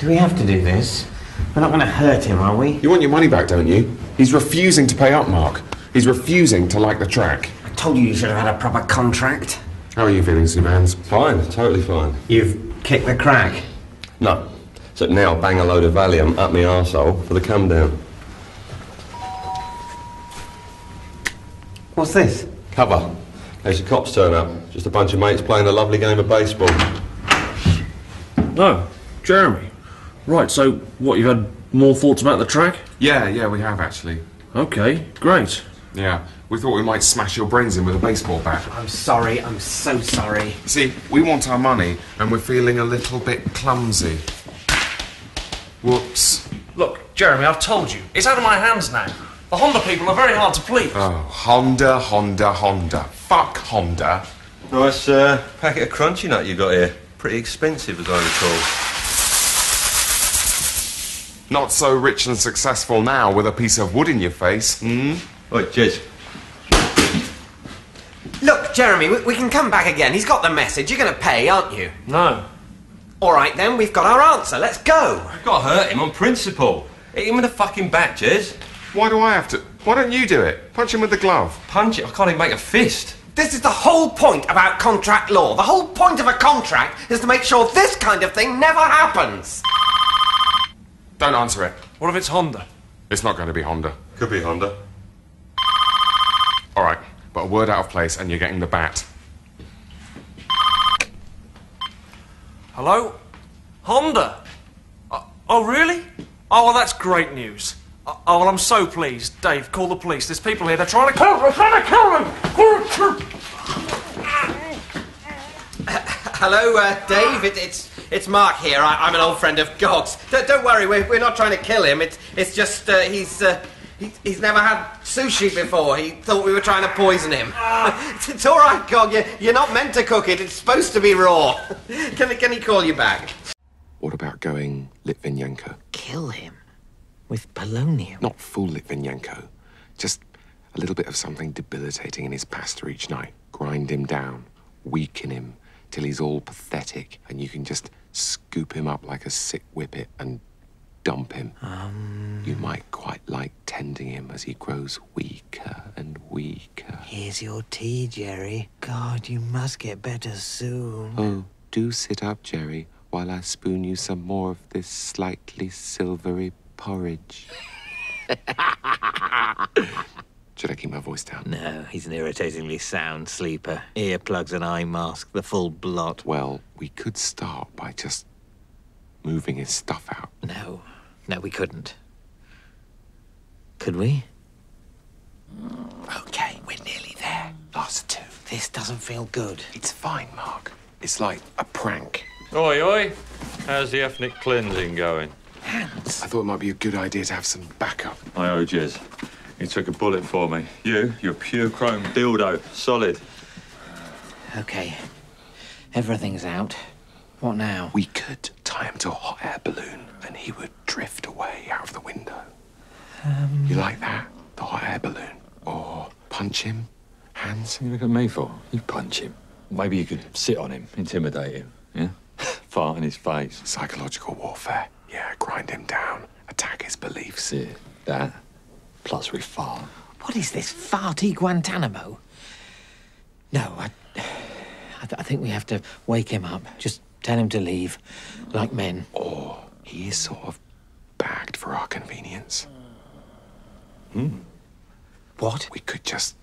Do we have to do this? We're not going to hurt him, are we? You want your money back, don't you? He's refusing to pay up, Mark. He's refusing to like the track. I told you you should have had a proper contract. How are you feeling, Subans? Fine, totally fine. You've kicked the crack? No. Except now bang a load of Valium up my arsehole for the come down. What's this? Cover. In case the cops turn up. Just a bunch of mates playing a lovely game of baseball. No, Jeremy. Right, so what, you've had more thoughts about the track? Yeah, we have actually. Okay, great. Yeah, we thought we might smash your brains in with a baseball bat. I'm sorry, I'm so sorry. See, we want our money and we're feeling a little bit clumsy. Whoops. Look, Jeremy, I've told you. It's out of my hands now. The Honda people are very hard to please. Oh, Honda. Fuck Honda. Nice packet of crunchy nut you got here. Pretty expensive, as I recall. Not so rich and successful now with a piece of wood in your face. Mm. Oi, Jez. Look, Jeremy, we can come back again. He's got the message. You're going to pay, aren't you? No. All right, then. We've got our answer. Let's go. You've got to hurt him on principle. Hit him in the fucking back, Jez. Why do I have to? Why don't you do it? Punch him with the glove. Punch it? I can't even make a fist. This is the whole point about contract law. The whole point of a contract is to make sure this kind of thing never happens. Don't answer it. What if it's Honda? It's not going to be Honda. Could be Honda. All right, but a word out of place and you're getting the bat. Hello? Honda? Oh, really? Oh, well, that's great news. Oh, well, I'm so pleased. Dave, call the police. There's people here. They're trying to kill them. Hello, Dave. It's Mark here. I'm an old friend of God's. Don't worry. We're not trying to kill him. It's just he's never had sushi before. He thought we were trying to poison him. It's all right, Gog. You're not meant to cook it. It's supposed to be raw. Can he call you back? What about going Litvinenko? Kill him? With polonium? Not full Litvinenko. Just a little bit of something debilitating in his pasta each night. Grind him down, weaken him, till he's all pathetic, and you can just scoop him up like a sick whippet and dump him. You might quite like tending him as he grows weaker and weaker. Here's your tea, Jerry. God, you must get better soon. Oh, do sit up, Jerry, while I spoon you some more of this slightly silvery porridge. Should I keep my voice down? No, he's an irritatingly sound sleeper. Earplugs and eye mask, the full blot. Well, we could start by just moving his stuff out. No, we couldn't. Could we? Okay, we're nearly there. Last two. This doesn't feel good. It's fine, Mark. It's like a prank. Oi. How's the ethnic cleansing going? Hands. I thought it might be a good idea to have some backup. I owe Jez. He took a bullet for me. You're pure chrome dildo. Solid. Okay. Everything's out. What now? We could tie him to a hot air balloon and he would drift away out of the window. You like that? The hot air balloon? Or punch him? Hands? What are you looking at me for? You punch him. Maybe you could sit on him, intimidate him, yeah? Fart in his face. Psychological warfare. Yeah, grind him down, attack his beliefs. Yeah, that, plus we fart. What is this, farty Guantanamo? No, I think we have to wake him up. Just tell him to leave, like men. Or he is sort of bagged for our convenience. Hmm. What? We could just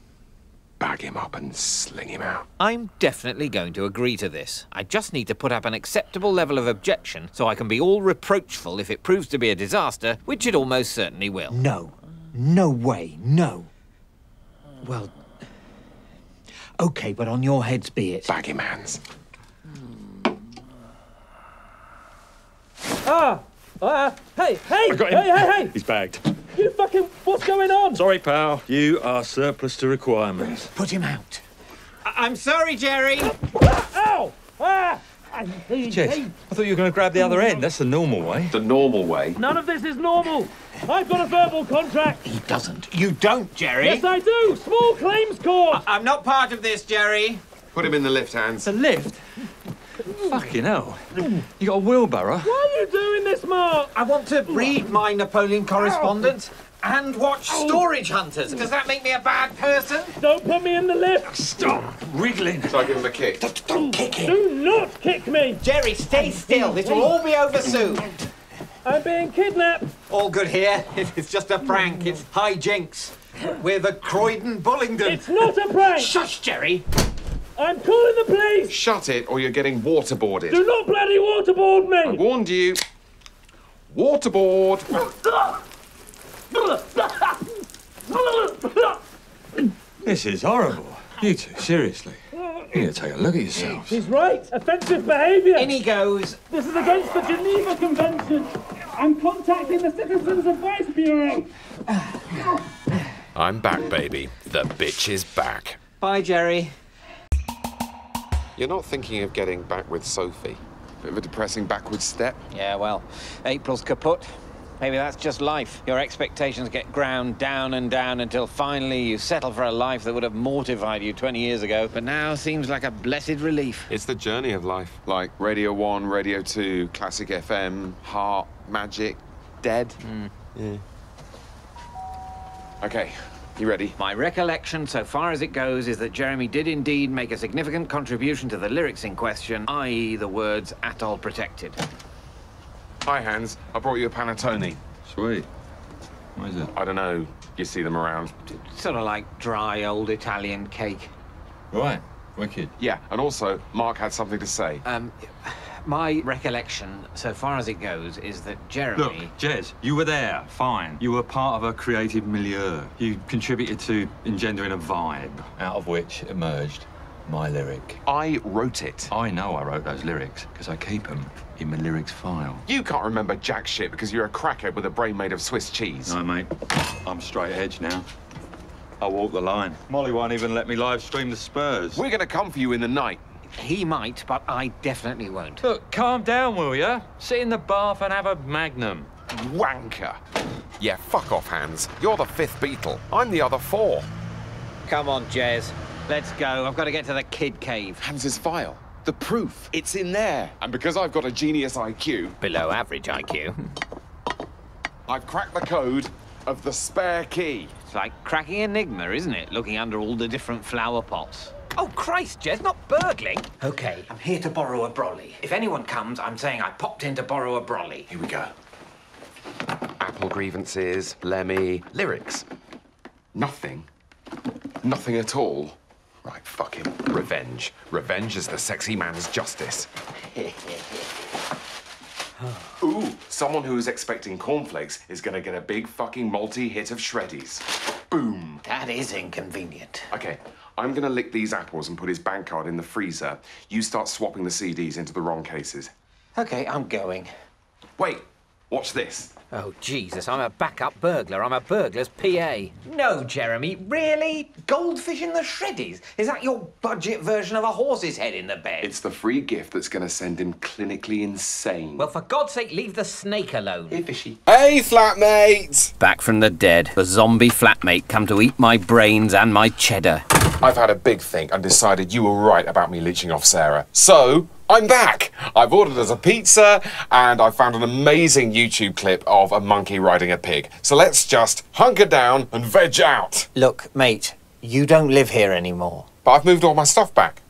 bag him up and sling him out. I'm definitely going to agree to this. I just need to put up an acceptable level of objection so I can be all reproachful if it proves to be a disaster, which it almost certainly will. No way. Well, okay, but on your heads be it. Bag him, hands. Hey! I got him. Hey! He's bagged. You fucking... What's going on? Sorry, pal. You are surplus to requirements. Put him out. I'm sorry, Jerry. Ow! Jez, I thought you were going to grab the other end. That's the normal way. The normal way? None of this is normal. I've got a verbal contract. He doesn't. You don't, Jerry. Yes, I do. Small claims court. I'm not part of this, Jerry. Put him in the lift, hands. The lift? Fucking hell. You got a wheelbarrow? Why are you doing this, Mark? I want to read my Napoleon correspondence and watch Storage Hunters. Does that make me a bad person? Don't put me in the lift. Stop wriggling. Shall I give him a kick? Don't kick him. Do not kick me. Jerry, stay still. This will all be over soon. I'm being kidnapped. All good here. It's just a prank. It's hijinks. We're the Croydon Bullingdon. It's not a prank. Shush, Jerry. I'm calling the police. Shut it, or you're getting waterboarded. Do not bloody waterboard me. I warned you. Waterboard. This is horrible. You two, seriously. You need to take a look at yourselves. He's right. Offensive behaviour. In he goes. This is against the Geneva Convention. I'm contacting the Citizens Advice Bureau. I'm back, baby. The bitch is back. Bye, Jerry. You're not thinking of getting back with Sophie? Bit of a depressing backward step. Yeah, well, April's kaput. Maybe that's just life. Your expectations get ground down and down until finally you settle for a life that would have mortified you 20 years ago, but now seems like a blessed relief. It's the journey of life. Like Radio 1, Radio 2, Classic FM, Heart, Magic, Dead. Yeah. OK, you ready? My recollection, so far as it goes, is that Jeremy did indeed make a significant contribution to the lyrics in question, i.e. the words Atoll Protected. Hi, Hans. I brought you a panettone. Sweet. What is it? I don't know. You see them around. It's sort of like dry old Italian cake. Right. Wicked. Yeah, and also, Mark had something to say. My recollection, so far as it goes, is that Jeremy... Look, Jez, you were there, fine. You were part of a creative milieu. You contributed to engendering a vibe, out of which emerged my lyric. I wrote it. I know I wrote those lyrics, because I keep them in my lyrics file. You can't remember jack shit because you're a crackhead with a brain made of Swiss cheese. No, mate. I'm straight edge now. I walk the line. Molly won't even let me live stream the Spurs. We're going to come for you in the night. He might, but I definitely won't. Look, calm down, will ya? Sit in the bath and have a magnum. Wanker. Yeah, fuck off, Hans. You're the fifth Beatle. I'm the other four. Come on, Jez. Let's go. I've got to get to the kid cave. Hans's file. The proof. It's in there. And because I've got a genius IQ... Below average IQ. I've cracked the code of the spare key. It's like cracking Enigma, isn't it? Looking under all the different flower pots. Oh, Christ, Jez, not burgling. OK, I'm here to borrow a brolly. If anyone comes, I'm saying I popped in to borrow a brolly. Here we go. Apple grievances, Lemmy, lyrics. Nothing. Nothing at all. Right, fuck him. Revenge. Revenge is the sexy man's justice. Ooh, someone who is expecting cornflakes is going to get a big fucking multi-hit of Shreddies. Boom. That is inconvenient. OK, I'm going to lick these apples and put his bank card in the freezer. You start swapping the CDs into the wrong cases. OK, I'm going. Wait, watch this. Oh, Jesus, I'm a backup burglar. I'm a burglar's PA. No, Jeremy, really? Goldfish in the Shreddies? Is that your budget version of a horse's head in the bed? It's the free gift that's going to send him clinically insane. Well, for God's sake, leave the snake alone. Hey, fishy. Hey, flatmate! Back from the dead, the zombie flatmate come to eat my brains and my cheddar. I've had a big think and decided you were right about me leeching off Sarah. So, I'm back. I've ordered us a pizza and I found an amazing YouTube clip of a monkey riding a pig. So let's just hunker down and veg out. Look, mate, you don't live here anymore. But I've moved all my stuff back.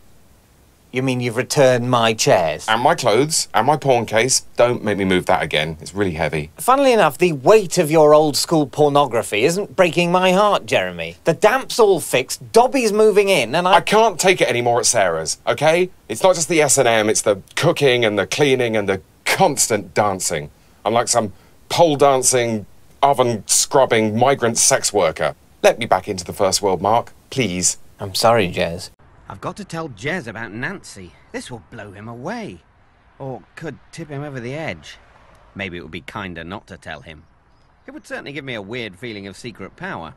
You mean you've returned my chairs? And my clothes, and my porn case. Don't make me move that again. It's really heavy. Funnily enough, the weight of your old school pornography isn't breaking my heart, Jeremy. The damp's all fixed, Dobby's moving in, and I can't take it anymore at Sarah's, OK? It's not just the S&M, it's the cooking and the cleaning and the constant dancing. I'm like some pole-dancing, oven-scrubbing migrant sex worker. Let me back into the first world, Mark, please. I'm sorry, Jez. I've got to tell Jez about Nancy. This will blow him away. Or could tip him over the edge. Maybe it would be kinder not to tell him. It would certainly give me a weird feeling of secret power.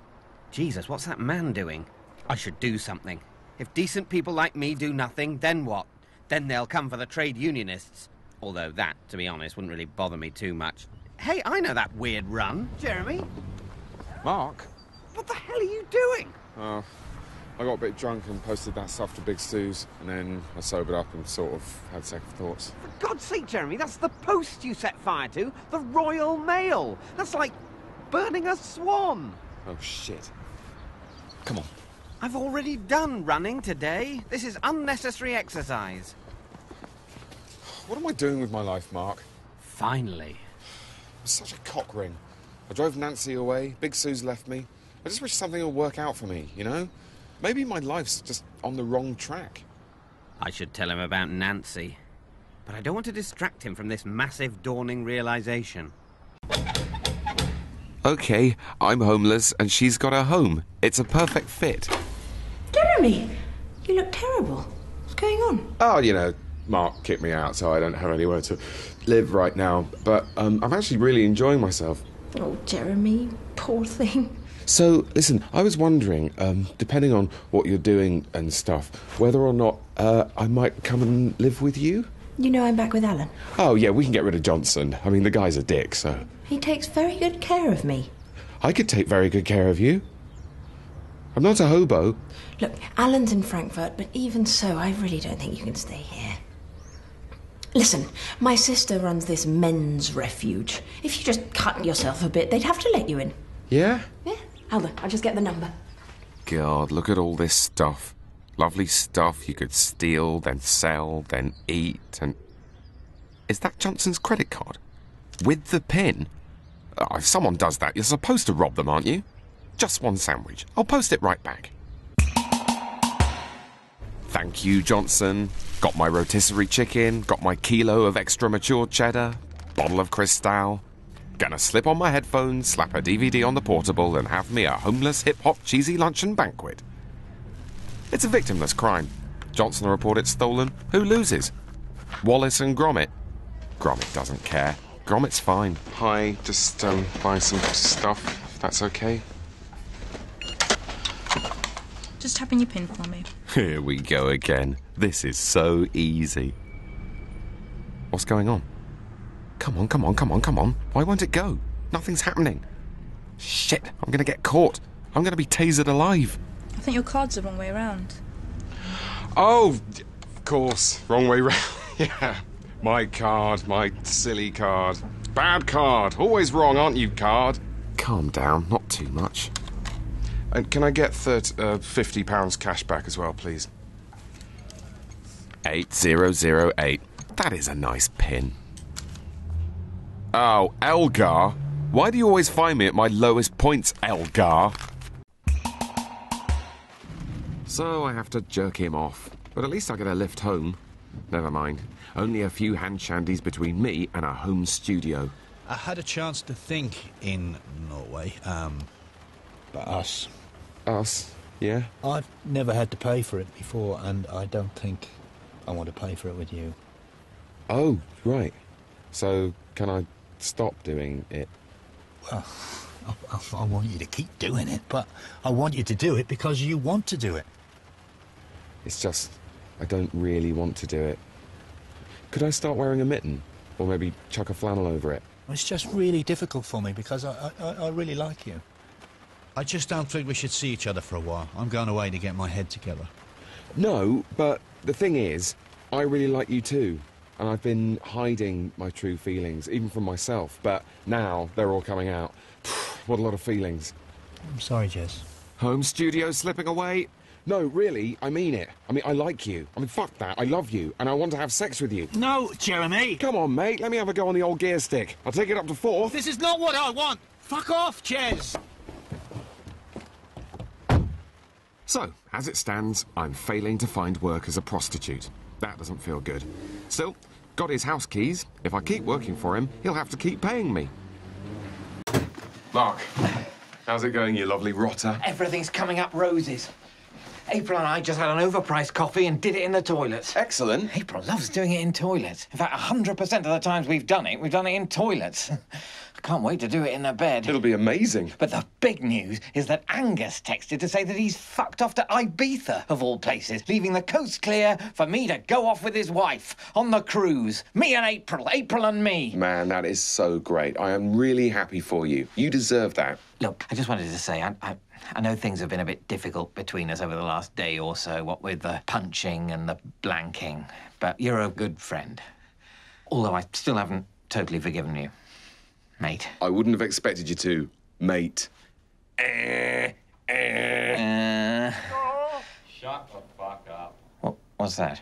Jesus, what's that man doing? I should do something. If decent people like me do nothing, then what? Then they'll come for the trade unionists. Although that, to be honest, wouldn't really bother me too much. Hey, I know that weird run. Jeremy? Mark? What the hell are you doing? Oh... I got a bit drunk and posted that stuff to Big Sue's, and then I sobered up and sort of had second thoughts. For God's sake, Jeremy, that's the post you set fire to, the Royal Mail. That's like burning a swan. Oh, shit. Come on. I've already done running today. This is unnecessary exercise. What am I doing with my life, Mark? Finally. I'm such a cock ring. I drove Nancy away, Big Sue's left me. I just wish something would work out for me, you know? Maybe my life's just on the wrong track. I should tell him about Nancy. But I don't want to distract him from this massive dawning realisation. OK, I'm homeless and she's got a home. It's a perfect fit. Jeremy, you look terrible. What's going on? Oh, you know, Mark kicked me out, so I don't have anywhere to live right now. But I'm actually really enjoying myself. Oh, Jeremy, poor thing. So, listen, I was wondering, depending on what you're doing and stuff, whether or not I might come and live with you? You know I'm back with Alan. Oh, yeah, we can get rid of Johnson. I mean, the guy's a dick, so... He takes very good care of me. I could take very good care of you. I'm not a hobo. Look, Alan's in Frankfurt, but even so, I really don't think you can stay here. Listen, my sister runs this men's refuge. If you just cut yourself a bit, they'd have to let you in. Yeah? Yeah. Hold on, I'll just get the number. God, look at all this stuff. Lovely stuff you could steal, then sell, then eat, and... Is that Johnson's credit card? With the pin? Oh, if someone does that, you're supposed to rob them, aren't you? Just one sandwich. I'll post it right back. Thank you, Johnson. Got my rotisserie chicken, got my kilo of extra mature cheddar, bottle of Cristal. Gonna slip on my headphones, slap a DVD on the portable, and have me a homeless hip-hop cheesy luncheon banquet. It's a victimless crime. Johnson reported stolen. Who loses? Wallace and Gromit. Gromit doesn't care. Gromit's fine. Hi, just buy some stuff, if that's okay. Just tap in your pin for me. Here we go again. This is so easy. What's going on? Come on. Why won't it go? Nothing's happening. Shit, I'm gonna get caught. I'm gonna be tasered alive. I think your card's the wrong way around. Oh, of course. Wrong way round. Yeah. My card, my silly card. Bad card. Always wrong, aren't you, card? Calm down, not too much. And can I get £50 cash back as well, please? 8008. That is a nice pin. Oh, Elgar? Why do you always find me at my lowest points, Elgar? So I have to jerk him off, but at least I get a lift home. Never mind. Only a few hand shandies between me and a home studio. I had a chance to think in Norway, but us. Us? Yeah? I've never had to pay for it before, and I don't think I want to pay for it with you. Oh, right. So, can I... stop doing it? Well, I want you to keep doing it, but I want you to do it because you want to do it. It's just, I don't really want to do it. Could I start wearing a mitten? Or maybe chuck a flannel over it? It's just really difficult for me because I really like you. I just don't think we should see each other for a while. I'm going away to get my head together. No, but the thing is, I really like you too. And I've been hiding my true feelings, even from myself. But now they're all coming out. What a lot of feelings. I'm sorry, Jess. Home studio slipping away? No, really, I mean it. I mean, I like you. I mean, fuck that. I love you. And I want to have sex with you. No, Jeremy. Come on, mate. Let me have a go on the old gear stick. I'll take it up to 4. This is not what I want. Fuck off, Jess. So, as it stands, I'm failing to find work as a prostitute. That doesn't feel good. Still, got his house keys. If I keep working for him, he'll have to keep paying me. Mark, how's it going, you lovely rotter? Everything's coming up roses. April and I just had an overpriced coffee and did it in the toilet. Excellent. April loves doing it in toilets. In fact, 100% of the times we've done it in toilets. I can't wait to do it in the bed. It'll be amazing. But the big news is that Angus texted to say that he's fucked off to Ibiza, of all places, leaving the coast clear for me to go off with his wife on the cruise. Me and April. April and me. Man, that is so great. I am really happy for you. You deserve that. Look, I just wanted to say, I know things have been a bit difficult between us over the last day or so, what with the punching and the blanking, but you're a good friend. Although I still haven't totally forgiven you, mate. I wouldn't have expected you to, mate. Shut the fuck up. What's that?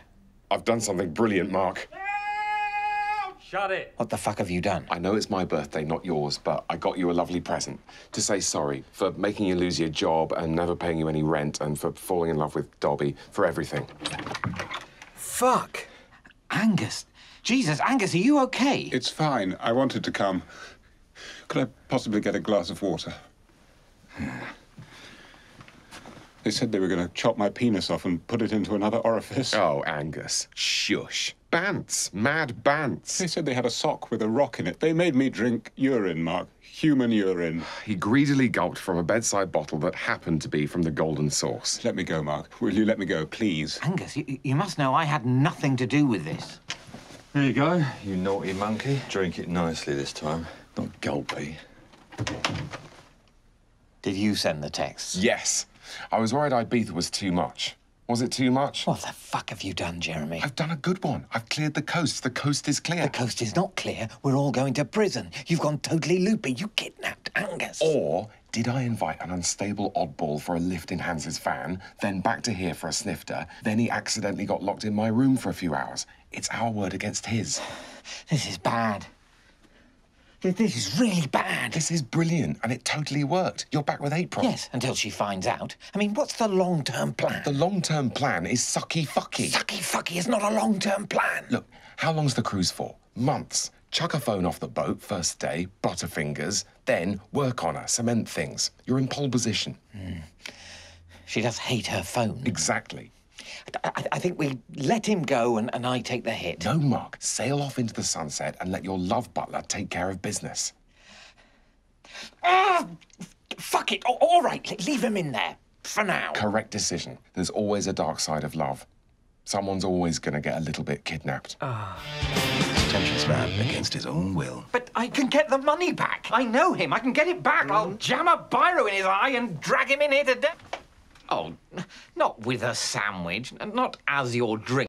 I've done something brilliant, Mark. Shut it. What the fuck have you done? I know it's my birthday, not yours, but I got you a lovely present to say sorry for making you lose your job and never paying you any rent and for falling in love with Dobby, for everything. Fuck. Angus. Jesus, Angus, are you okay? It's fine. I wanted to come. Could I possibly get a glass of water? They said they were going to chop my penis off and put it into another orifice. Oh, Angus, shush. Bants, mad bants. They said they had a sock with a rock in it. They made me drink urine, Mark. Human urine. He greedily gulped from a bedside bottle that happened to be from the golden source. Let me go, Mark. Will you let me go, please? Angus, you must know I had nothing to do with this. Here you go, you naughty monkey. Drink it nicely this time, not gulpy. Did you send the text? Yes. I was worried Ibiza was too much. Was it too much? What the fuck have you done, Jeremy? I've done a good one. I've cleared the coast. The coast is clear. The coast is not clear. We're all going to prison. You've gone totally loopy. You kidnapped Angus. Or did I invite an unstable oddball for a lift in Hans's van, then back to here for a snifter, then he accidentally got locked in my room for a few hours? It's our word against his. This is bad. This is really bad. This is brilliant, and it totally worked. You're back with April. Yes, until she finds out. I mean, what's the long-term plan? The long-term plan is sucky-fucky. Sucky-fucky is not a long-term plan. Look, how long's the cruise for? Months. Chuck a phone off the boat first day, butterfingers, then work on her, cement things. You're in pole position. Mm. She does hate her phone. Exactly. I think we let him go and I take the hit. No, Mark. Sail off into the sunset and let your love butler take care of business. Ah! Fuck it. All right, leave him in there. For now. Correct decision. There's always a dark side of love. Someone's always going to get a little bit kidnapped. Ah. This temptress man against his own will. But I can get the money back. I know him. I can get it back. I'll jam a biro in his eye and drag him in here to death. Oh, not with a sandwich, not as your drink.